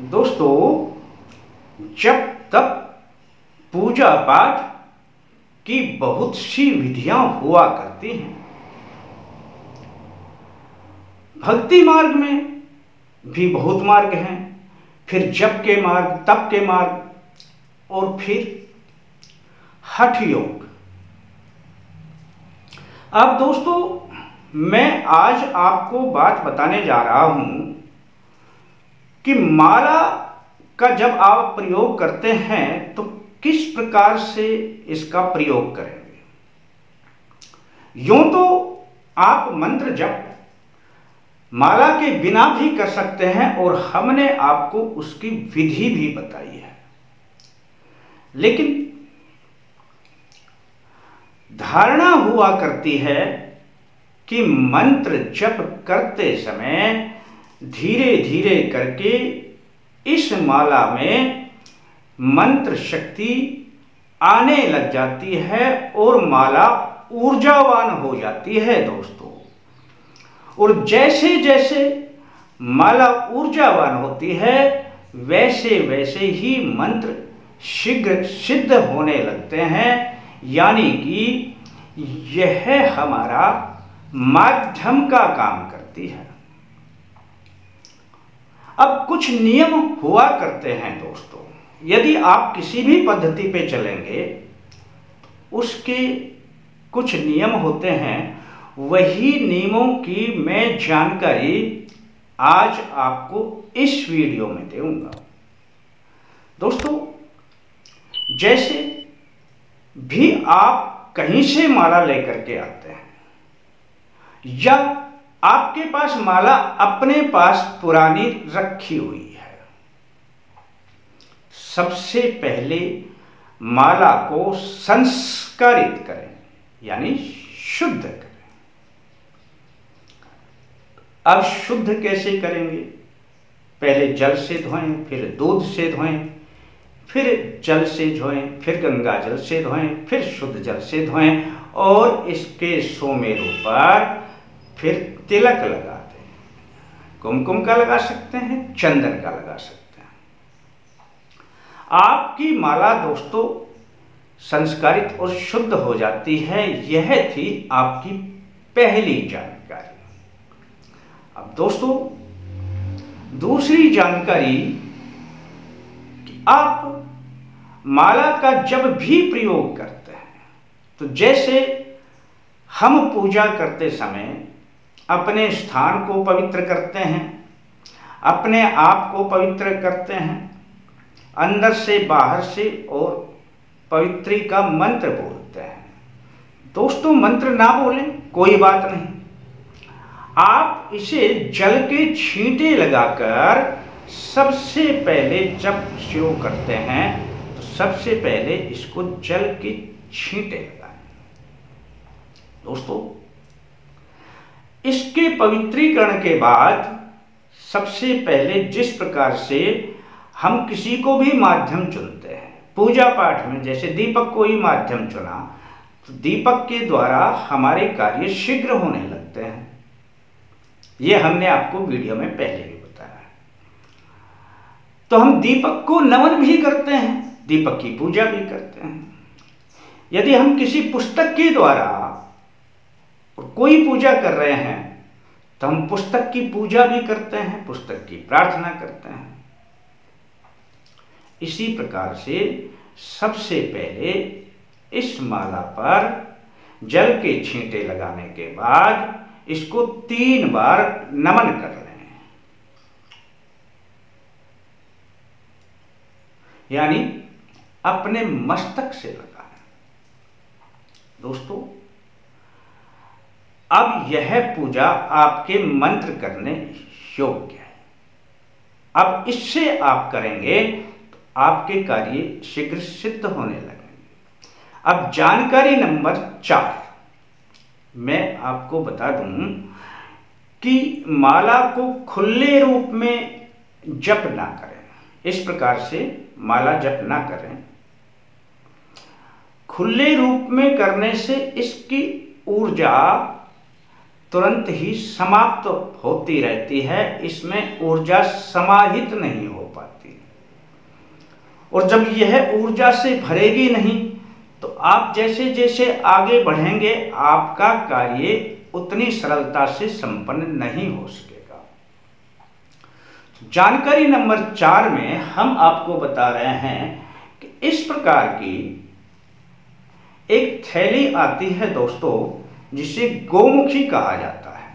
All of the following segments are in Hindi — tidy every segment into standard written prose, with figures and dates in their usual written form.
दोस्तों, जब तक पूजा पाठ की बहुत सी विधियां हुआ करती हैं, भक्ति मार्ग में भी बहुत मार्ग हैं, फिर जप के मार्ग, तप के मार्ग और फिर हठ योग। अब दोस्तों, मैं आज आपको बात बताने जा रहा हूं कि माला का जब आप प्रयोग करते हैं तो किस प्रकार से इसका प्रयोग करेंगे। यूं तो आप मंत्र जप माला के बिना भी कर सकते हैं और हमने आपको उसकी विधि भी बताई है, लेकिन धारणा हुआ करती है कि मंत्र जप करते समय धीरे धीरे करके इस माला में मंत्र शक्ति आने लग जाती है और माला ऊर्जावान हो जाती है दोस्तों। और जैसे जैसे माला ऊर्जावान होती है वैसे वैसे ही मंत्र शीघ्र सिद्ध होने लगते हैं, यानी कि यह हमारा माध्यम का काम करती है। अब कुछ नियम हुआ करते हैं दोस्तों, यदि आप किसी भी पद्धति पे चलेंगे उसके कुछ नियम होते हैं, वही नियमों की मैं जानकारी आज आपको इस वीडियो में दूंगा। दोस्तों, जैसे भी आप कहीं से माला लेकर के आते हैं या आपके पास माला अपने पास पुरानी रखी हुई है, सबसे पहले माला को संस्कारित करें यानी शुद्ध करें। अब शुद्ध कैसे करेंगे? पहले जल से धोएं, फिर दूध से धोएं, फिर जल से धोएं, फिर गंगा जल से धोएं, फिर शुद्ध जल से धोएं और इसके सुमेरू पर फिर तिलक लगा दें। कुमकुम का लगा सकते हैं, चंदन का लगा सकते हैं। आपकी माला दोस्तों संस्कारित और शुद्ध हो जाती है। यह थी आपकी पहली जानकारी। अब दोस्तों, दूसरी जानकारी कि आप माला का जब भी प्रयोग करते हैं तो जैसे हम पूजा करते समय अपने स्थान को पवित्र करते हैं, अपने आप को पवित्र करते हैं अंदर से बाहर से, और पवित्री का मंत्र बोलते हैं। दोस्तों, मंत्र ना बोलें, कोई बात नहीं, आप इसे जल के छींटे लगाकर सबसे पहले जब शुरू करते हैं तो सबसे पहले इसको जल के छींटे लगाएं। दोस्तों, इसके पवित्रीकरण के बाद सबसे पहले जिस प्रकार से हम किसी को भी माध्यम चुनते हैं पूजा पाठ में, जैसे दीपक को ही माध्यम चुना तो दीपक के द्वारा हमारे कार्य शीघ्र होने लगते हैं। ये हमने आपको वीडियो में पहले भी बताया है। तो हम दीपक को नमन भी करते हैं, दीपक की पूजा भी करते हैं। यदि हम किसी पुस्तक के द्वारा कोई पूजा कर रहे हैं तो हम पुस्तक की पूजा भी करते हैं, पुस्तक की प्रार्थना करते हैं। इसी प्रकार से सबसे पहले इस माला पर जल के छींटे लगाने के बाद इसको 3 बार नमन कर रहे हैं, यानी अपने मस्तक से लगा है। दोस्तों, अब यह पूजा आपके मंत्र करने योग्य है। अब इससे आप करेंगे तो आपके कार्य शीघ्र सिद्ध होने लगेंगे। अब जानकारी नंबर 4 मैं आपको बता दूं कि माला को खुले रूप में जप ना करें। इस प्रकार से माला जप ना करें, खुले रूप में करने से इसकी ऊर्जा तुरंत ही समाप्त होती रहती है, इसमें ऊर्जा समाहित नहीं हो पाती। और जब यह ऊर्जा से भरेगी नहीं तो आप जैसे जैसे आगे बढ़ेंगे आपका कार्य उतनी सरलता से संपन्न नहीं हो सकेगा। जानकारी नंबर 4 में हम आपको बता रहे हैं कि इस प्रकार की एक थैली आती है दोस्तों, जिसे गोमुखी कहा जाता है।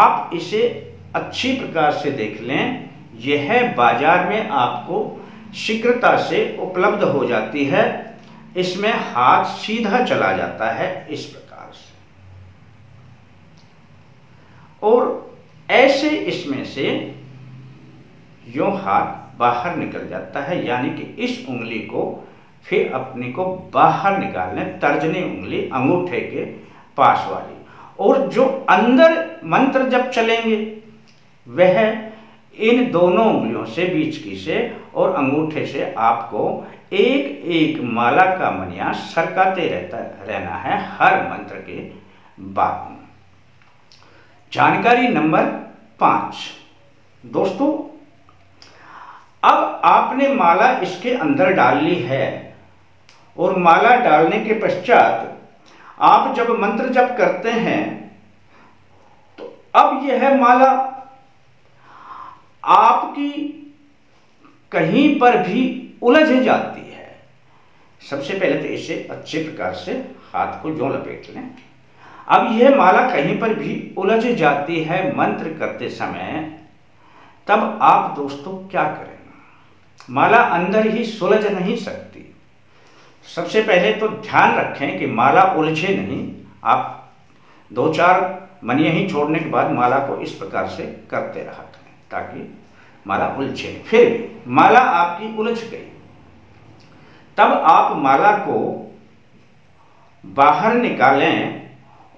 आप इसे अच्छी प्रकार से देख लें, यह बाजार में आपको शीघ्रता से उपलब्ध हो जाती है। इसमें हाथ सीधा चला जाता है इस प्रकार से, और ऐसे इसमें से यों हाथ बाहर निकल जाता है, यानी कि इस उंगली को फिर अपने को बाहर निकालने, तर्जनी उंगली अंगूठे के पास वाली, और जो अंदर मंत्र जब चलेंगे वह इन दोनों उंगलियों से, बीच की से और अंगूठे से, आपको एक एक माला का मनिया सरकाते रहना है हर मंत्र के बाद में। जानकारी नंबर 5 दोस्तों, अब आपने माला इसके अंदर डाल ली है, और माला डालने के पश्चात आप जब मंत्र जप करते हैं तो अब यह माला आपकी कहीं पर भी उलझ जाती है। सबसे पहले तो इसे अच्छे प्रकार से हाथ को जो लपेट लें, अब यह माला कहीं पर भी उलझ जाती है मंत्र करते समय, तब आप दोस्तों क्या करें, माला अंदर ही सुलझ नहीं सकती। सबसे पहले तो ध्यान रखें कि माला उलझे नहीं। आप 2-4 मनिया ही छोड़ने के बाद माला को इस प्रकार से करते रहा करें ताकि माला उलझे। फिर माला आपकी उलझ गई, तब आप माला को बाहर निकालें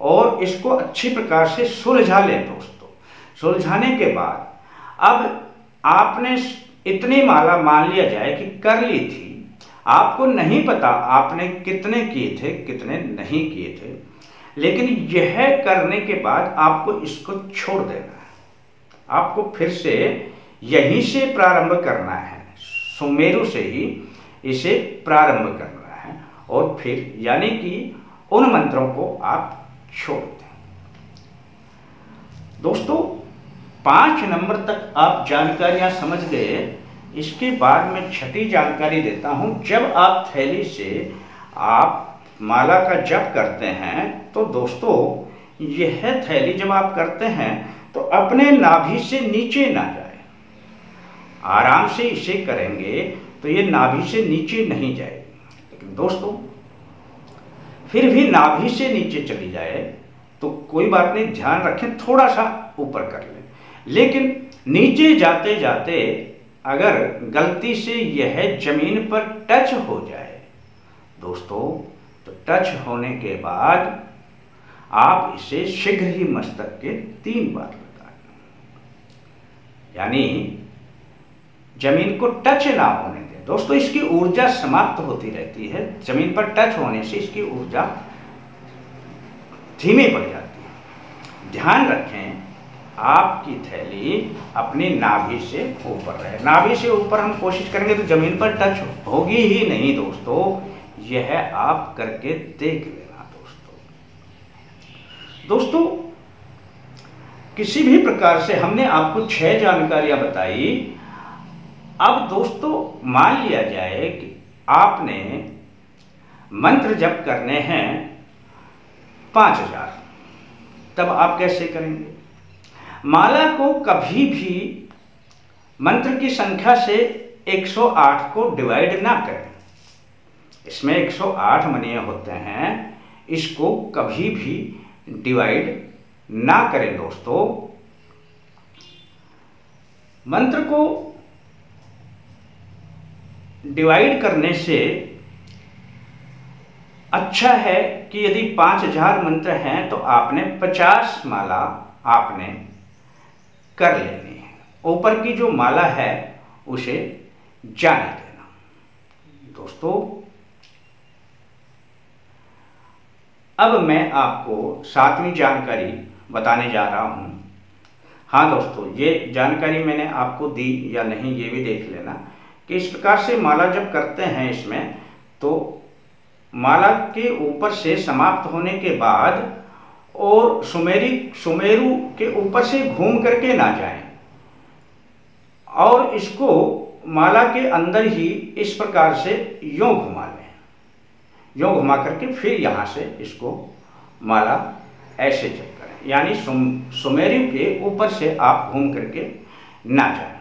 और इसको अच्छी प्रकार से सुलझा लें दोस्तों। सुलझाने के बाद अब आपने इतनी माला मान लिया जाए कि कर ली थी, आपको नहीं पता आपने कितने किए थे कितने नहीं किए थे, लेकिन यह करने के बाद आपको इसको छोड़ देना है। आपको फिर से यहीं से प्रारंभ करना है, सुमेरू से ही इसे प्रारंभ करना है, और फिर यानी कि उन मंत्रों को आप छोड़ दें। दोस्तों 5 नंबर तक आप जानकारियां समझ गए। इसके बाद में छठी जानकारी देता हूं। जब आप थैली से आप माला का जप करते हैं तो दोस्तों यह थैली जब आप करते हैं तो अपने नाभि से नीचे ना जाए, आराम से इसे करेंगे तो ये नाभि से नीचे नहीं जाएगी। लेकिन दोस्तों फिर भी नाभि से नीचे चली जाए तो कोई बात नहीं, ध्यान रखें थोड़ा सा ऊपर कर लें, लेकिन नीचे जाते जाते अगर गलती से यह जमीन पर टच हो जाए दोस्तों, तो टच होने के बाद आप इसे शीघ्र ही मस्तक के 3 बार लगाएं, यानी जमीन को टच ना होने दें दोस्तों। इसकी ऊर्जा समाप्त होती रहती है, जमीन पर टच होने से इसकी ऊर्जा धीमे पड़ जाती है। ध्यान रखें आपकी थैली अपनी नाभि से ऊपर रहे। नाभि से ऊपर हम कोशिश करेंगे तो जमीन पर टच होगी ही नहीं दोस्तों। यह आप करके देख लेना दोस्तों। किसी भी प्रकार से हमने आपको 6 जानकारियां बताई। अब दोस्तों मान लिया जाए कि आपने मंत्र जप करने हैं 5000, तब आप कैसे करेंगे? माला को कभी भी मंत्र की संख्या से 108 को डिवाइड ना करें। इसमें 108 मणिये होते हैं, इसको कभी भी डिवाइड ना करें दोस्तों। मंत्र को डिवाइड करने से अच्छा है कि यदि 5000 मंत्र हैं तो आपने 50 माला आपने कर लेनी है, ऊपर की जो माला है उसे जाने देना दोस्तों। अब मैं आपको 7वीं जानकारी बताने जा रहा हूँ। हाँ दोस्तों, ये जानकारी मैंने आपको दी या नहीं ये भी देख लेना कि इस प्रकार से माला जब करते हैं इसमें तो माला के ऊपर से समाप्त होने के बाद और सुमेरू के ऊपर से घूम करके ना जाएं और इसको माला के अंदर ही इस प्रकार से यों घुमा लें। यों घुमा करके फिर यहाँ से इसको माला ऐसे चेक करें, यानी सुमेरू के ऊपर से आप घूम करके ना जाएं।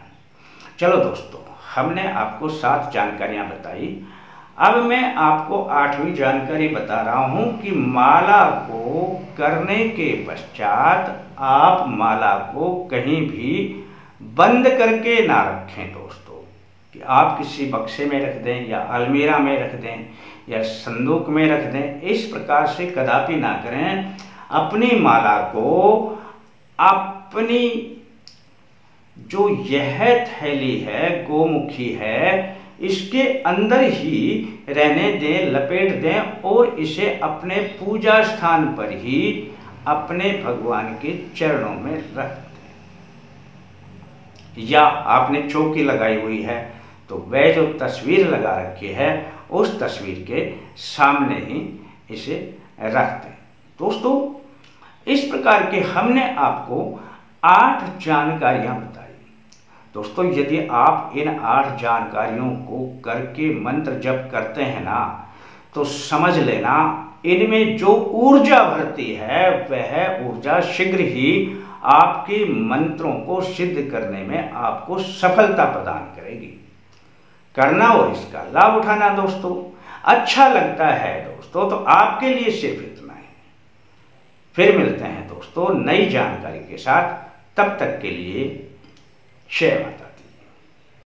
चलो दोस्तों, हमने आपको 7 जानकारियाँ बताई। अब मैं आपको 8वीं जानकारी बता रहा हूँ कि माला को करने के पश्चात आप माला को कहीं भी बंद करके ना रखें दोस्तों, कि आप किसी बक्से में रख दें या अलमीरा में रख दें या संदूक में रख दें, इस प्रकार से कदापि ना करें। अपनी माला को अपनी जो यह थैली है, गोमुखी है, इसके अंदर ही रहने दें, लपेट दें और इसे अपने पूजा स्थान पर ही अपने भगवान के चरणों में रख दें। या आपने चौकी लगाई हुई है तो वह जो तस्वीर लगा रखी है उस तस्वीर के सामने ही इसे रख दें। दोस्तों, इस प्रकार के हमने आपको 8 जानकारियां बताई। दोस्तों, यदि आप इन 8 जानकारियों को करके मंत्र जप करते हैं ना, तो समझ लेना इनमें जो ऊर्जा भरती है वह ऊर्जा शीघ्र ही आपके मंत्रों को सिद्ध करने में आपको सफलता प्रदान करेगी। करना और इसका लाभ उठाना दोस्तों। अच्छा लगता है दोस्तों, तो आपके लिए सिर्फ इतना है। फिर मिलते हैं दोस्तों नई जानकारी के साथ, तब तक के लिए जय माता।